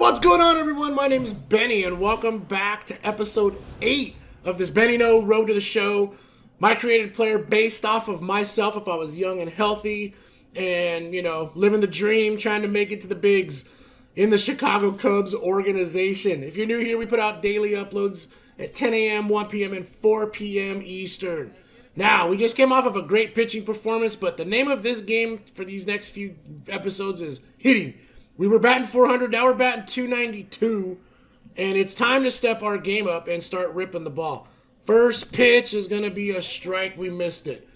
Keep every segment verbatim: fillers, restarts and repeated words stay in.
What's going on, everyone? My name is Benny, and welcome back to episode eight of this Benny No Road to the Show. My created player based off of myself if I was young and healthy and, you know, living the dream, trying to make it to the bigs in the Chicago Cubs organization. If you're new here, we put out daily uploads at ten A M, one P M, and four P M Eastern. Now, we just came off of a great pitching performance, but the name of this game for these next few episodes is hitting. We were batting four hundred, now we're batting two ninety-two, and it's time to step our game up and start ripping the ball. First pitch is going to be a strike. We missed it.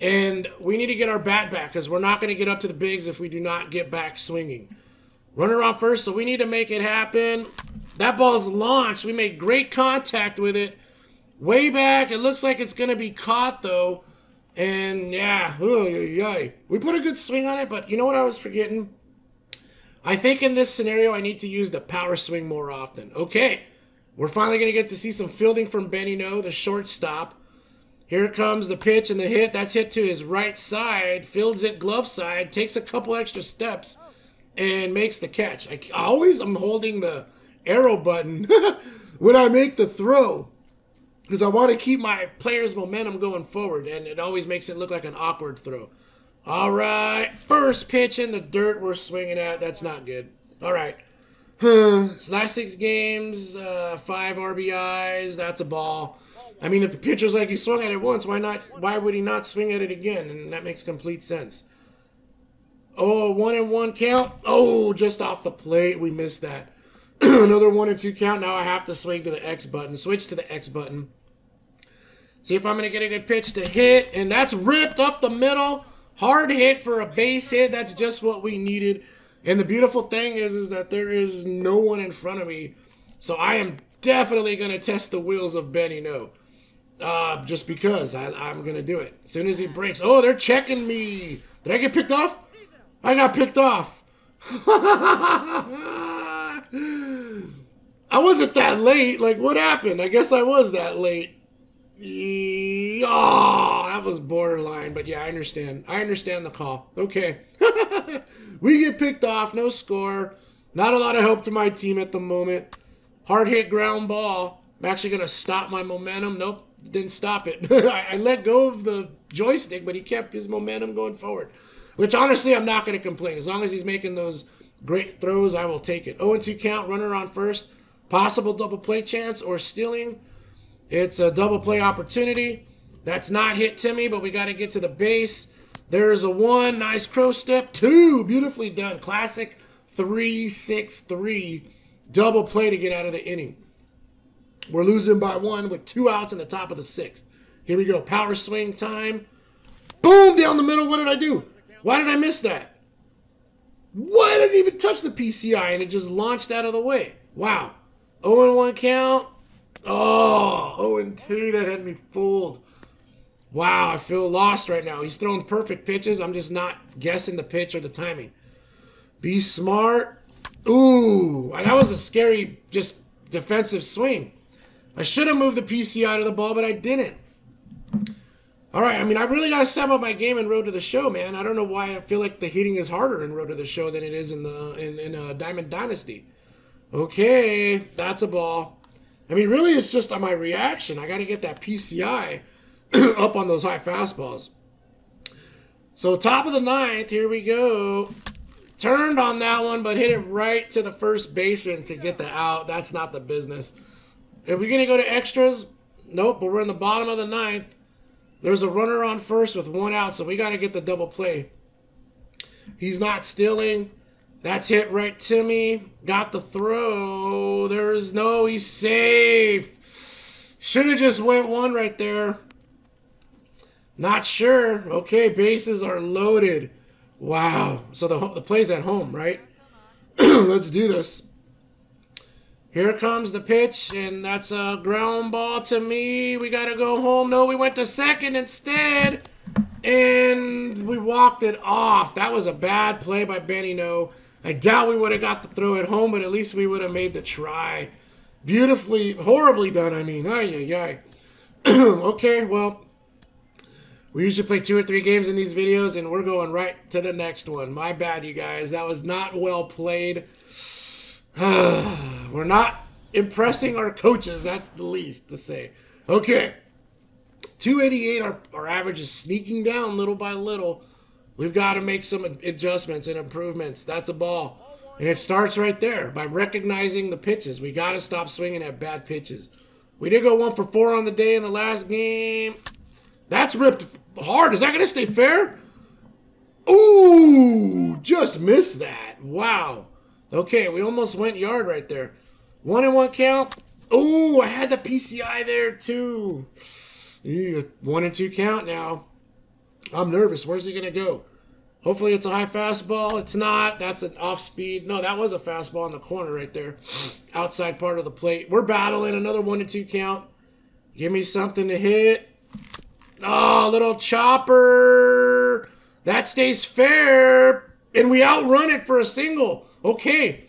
And we need to get our bat back because we're not going to get up to the bigs if we do not get back swinging. Runner on first, so we need to make it happen. That ball's launched. We made great contact with it. Way back. It looks like it's going to be caught, though. And, yeah, we put a good swing on it, but you know what I was forgetting? I think in this scenario, I need to use the power swing more often. Okay, we're finally going to get to see some fielding from Benny No, the shortstop. Here comes the pitch and the hit. That's hit to his right side, fields it glove side, takes a couple extra steps, and makes the catch. I always am holding the arrow button when I make the throw because I want to keep my player's momentum going forward, and it always makes it look like an awkward throw. All right, first pitch in the dirt we're swinging at. That's not good. All right. Huh. So last six games, uh, five R B Is. That's a ball. I mean, if the pitcher's like he swung at it once, why not? Why would he not swing at it again? And that makes complete sense. Oh, one and one count. Oh, just off the plate. We missed that. Another one and two count. Now I have to swing to the X button. Switch to the X button. See if I'm going to get a good pitch to hit. And that's ripped up the middle. Hard hit for a base hit. That's just what we needed. And the beautiful thing is, is that there is no one in front of me. So I am definitely going to test the wheels of Benny No. Uh, just because. I, I'm going to do it. As soon as he breaks. Oh, they're checking me. Did I get picked off? I got picked off. I wasn't that late. Like, what happened? I guess I was that late. Oh, that was borderline, but yeah, I understand. I understand the call. Okay. We get picked off, no score. Not a lot of help to my team at the moment. Hard hit ground ball. I'm actually going to stop my momentum. Nope, didn't stop it. I, I let go of the joystick, but he kept his momentum going forward, which honestly, I'm not going to complain. As long as he's making those great throws, I will take it. oh and two count, runner on first. Possible double play chance or stealing. It's a double play opportunity. That's not hit to me, but we got to get to the base. There's a one. Nice crow step. Two. Beautifully done. Classic three six three. Double play to get out of the inning. We're losing by one with two outs in the top of the sixth. Here we go. Power swing time. Boom. Down the middle. What did I do? Why did I miss that? Why didn't I even touch the P C I and it just launched out of the way? Wow. oh and one count. Oh, oh and two, that had me fooled. Wow, I feel lost right now. He's throwing perfect pitches. I'm just not guessing the pitch or the timing. Be smart. Ooh, that was a scary, just defensive swing. I should have moved the P C out of the ball, but I didn't. All right, I mean, I really got to step up my game in Road to the Show, man. I don't know why I feel like the hitting is harder in Road to the Show than it is in, the, in, in uh, Diamond Dynasty. Okay, that's a ball. I mean, really, it's just on my reaction. I got to get that P C I up on those high fastballs. So top of the ninth, here we go. Turned on that one, but hit it right to the first baseman to get the out. That's not the business. Are we going to go to extras? Nope, but we're in the bottom of the ninth. There's a runner on first with one out, so we got to get the double play. He's not stealing. That's hit right to me. Got the throw. There's no, he's safe. Should have just went one right there. Not sure. Okay, bases are loaded. Wow. So the, the play's at home, right? Let's do this. Here comes the pitch, and that's a ground ball to me. We got to go home. No, we went to second instead. And we walked it off. That was a bad play by Benny No. I doubt we would have got the throw at home, but at least we would have made the try. Beautifully, horribly done, I mean. Ay, ay, ay. Okay, well, we usually play two or three games in these videos, and we're going right to the next one. My bad, you guys. That was not well played. We're not impressing our coaches. That's the least to say. Okay. two eighty-eight, our, our average is sneaking down little by little. We've got to make some adjustments and improvements. That's a ball. And it starts right there by recognizing the pitches. We got to stop swinging at bad pitches. We did go one for four on the day in the last game. That's ripped hard. Is that going to stay fair? Ooh, just missed that. Wow. Okay, we almost went yard right there. One and one count. Ooh, I had the P C I there too. Ew, one and two count now. I'm nervous. Where's he going to go? Hopefully it's a high fastball. It's not. That's an off-speed. No, that was a fastball in the corner right there. Outside part of the plate. We're battling another one and two count. Give me something to hit. Oh, little chopper. That stays fair. And we outrun it for a single. Okay.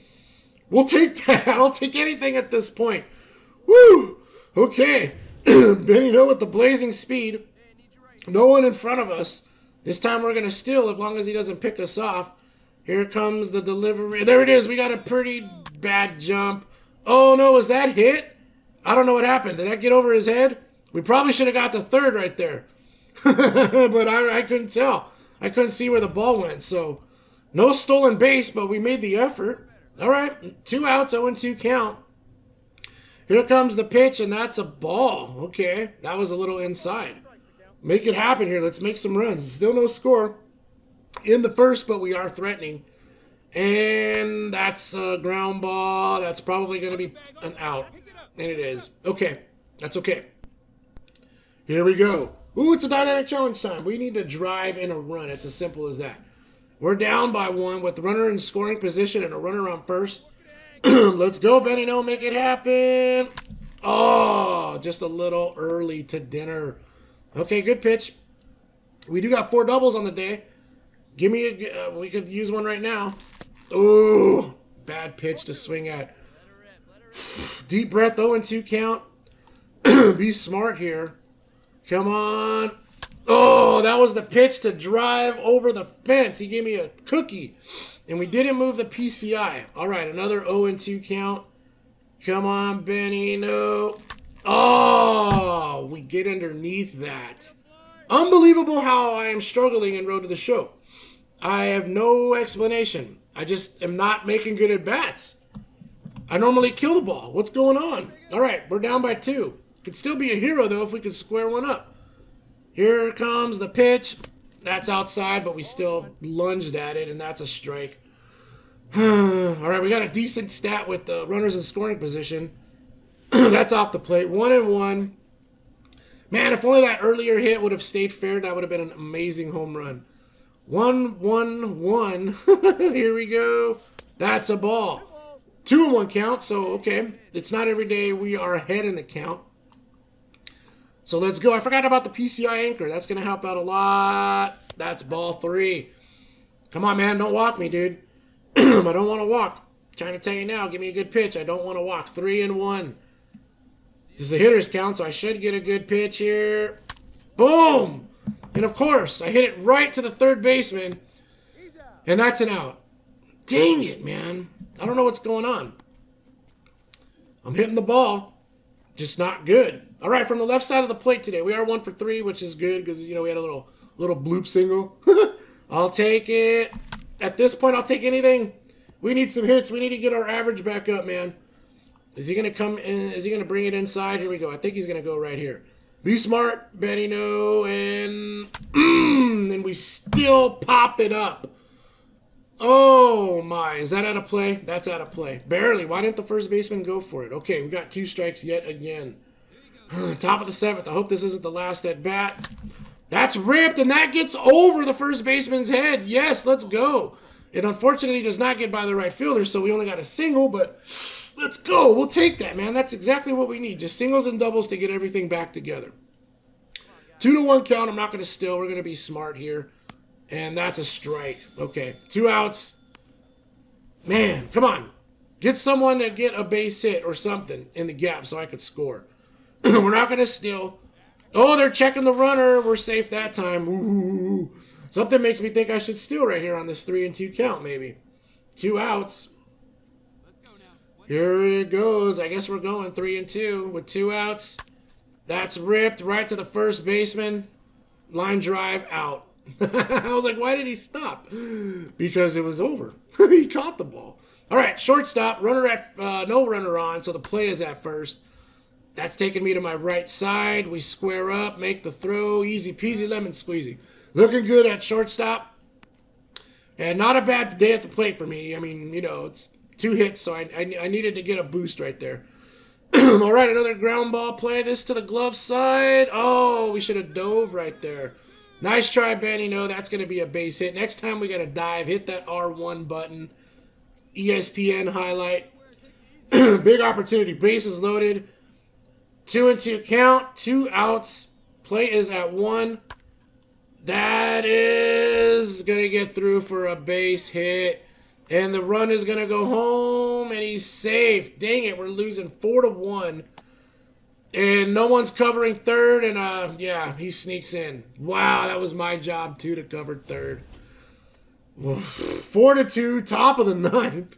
We'll take that. I'll take anything at this point. Woo. Okay. Benny No with the blazing speed. No one in front of us. This time we're going to steal as long as he doesn't pick us off. Here comes the delivery. There it is. We got a pretty bad jump. Oh, no. Was that hit? I don't know what happened. Did that get over his head? We probably should have got to third right there. But I, I couldn't tell. I couldn't see where the ball went. So no stolen base, but we made the effort. All right. Two outs, oh and two count. Here comes the pitch, and that's a ball. Okay. That was a little inside. Make it happen here. Let's make some runs. Still no score in the first, but we are threatening. And that's a ground ball. That's probably going to be an out. And it is. Okay. That's okay. Here we go. Ooh, it's a dynamic challenge time. We need to drive in a run. It's as simple as that. We're down by one with runner in scoring position and a runner on first. Let's go, Benny No. Make it happen. Oh, just a little early to dinner. Okay, good pitch. We do got four doubles on the day. Give me a... Uh, we could use one right now. Ooh, bad pitch to swing at. Deep breath, oh and two count. Be smart here. Come on. Oh, that was the pitch to drive over the fence. He gave me a cookie. And we didn't move the P C I. All right, another oh and two count. Come on, Benny No. Oh, we get underneath that. Unbelievable how I am struggling in Road to the Show. I have no explanation. I just am not making good at-bats. I normally kill the ball. What's going on? All right, we're down by two. Could still be a hero, though, if we could square one up. Here comes the pitch. That's outside, but we still lunged at it, and that's a strike. All right, we got a decent stat with the runners in scoring position. That's off the plate. One and one. Man, if only that earlier hit would have stayed fair, that would have been an amazing home run. One, one, one. Here we go. That's a ball. Two and one count, so okay. It's not every day we are ahead in the count. So let's go. I forgot about the P C I anchor. That's going to help out a lot. That's ball three. Come on, man. Don't walk me, dude. I don't want to walk. I'm trying to tell you now. Give me a good pitch. I don't want to walk. Three and one. This is a hitter's count, so I should get a good pitch here. Boom! And of course, I hit it right to the third baseman. And that's an out. Dang it, man. I don't know what's going on. I'm hitting the ball. Just not good. All right, from the left side of the plate today, we are one for three, which is good because, you know, we had a little, little bloop single. I'll take it. At this point, I'll take anything. We need some hits. We need to get our average back up, man. Is he gonna come in? Is he gonna bring it inside? Here we go. I think he's gonna go right here. Be smart, Benny No, and mm, and we still pop it up. Oh my! Is that out of play? That's out of play. Barely. Why didn't the first baseman go for it? Okay, we got two strikes yet again. Top of the seventh. I hope this isn't the last at bat. That's ripped, and that gets over the first baseman's head. Yes, let's go. It unfortunately does not get by the right fielder, so we only got a single, but. Let's go. We'll take that, man. That's exactly what we need. Just singles and doubles to get everything back together. Two to one count. I'm not going to steal. We're going to be smart here. And that's a strike. Okay. Two outs. Man, come on. Get someone to get a base hit or something in the gap so I could score. We're not going to steal. Oh, they're checking the runner. We're safe that time. Ooh. Something makes me think I should steal right here on this three and two count, maybe. Two outs. Here it goes. I guess we're going three and two with two outs. That's ripped right to the first baseman. Line drive out. I was like, why did he stop? Because it was over. He caught the ball. All right, shortstop, runner at uh, no runner on, so the play is at first. That's taking me to my right side. We square up, make the throw, easy peasy lemon squeezy. Looking good at shortstop, and not a bad day at the plate for me. I mean, you know, it's two hits, so I I, I needed to get a boost right there. All right, another ground ball play. This to the glove side. Oh, we should have dove right there. Nice try, Benny. No, that's going to be a base hit. Next time we got to dive, hit that R one button. E S P N highlight. Big opportunity. Bases loaded. Two and two count. Two outs. Play is at one. That is going to get through for a base hit. And the run is going to go home. And he's safe. Dang it. We're losing four to one. And no one's covering third. And uh, yeah, he sneaks in. Wow, that was my job, too, to cover third. Four to two, top of the ninth.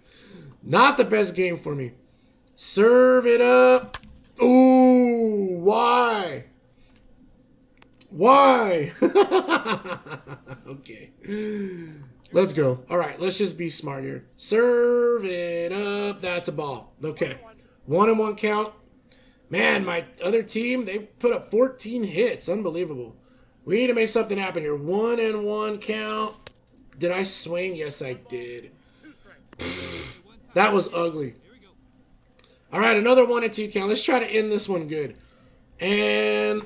Not the best game for me. Serve it up. Ooh, why? Why? Okay. Let's go. All right, let's just be smart here. Serve it up. That's a ball. Okay. One and one count. Man, my other team, they put up fourteen hits. Unbelievable. We need to make something happen here. One and one count. Did I swing? Yes, I did. That was ugly. All right, another one and two count. Let's try to end this one good. And,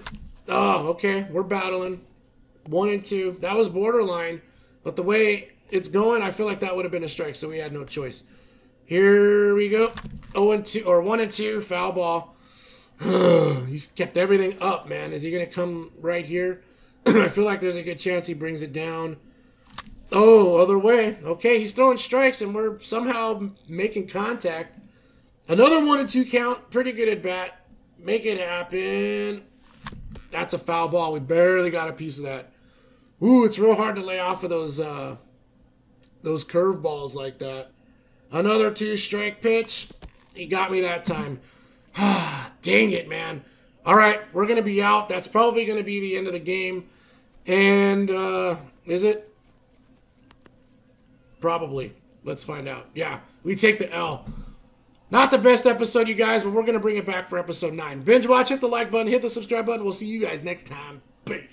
oh, okay, we're battling. One and two. That was borderline, but the way it's going, I feel like that would have been a strike, so we had no choice. Here we go. Oh and two, or one and two, foul ball. He's kept everything up, man. Is he going to come right here? I feel like there's a good chance he brings it down. Oh, other way. Okay, he's throwing strikes, and we're somehow making contact. Another one and two count. Pretty good at bat. Make it happen. That's a foul ball. We barely got a piece of that. Ooh, it's real hard to lay off of those uh, those curve balls like that. Another two strike pitch. He got me that time. Ah, dang it, man. All right, we're going to be out. That's probably going to be the end of the game. And uh, is it? Probably. Let's find out. Yeah, we take the L. Not the best episode, you guys, but we're going to bring it back for episode nine. Binge watch, hit the like button, hit the subscribe button. We'll see you guys next time. Peace.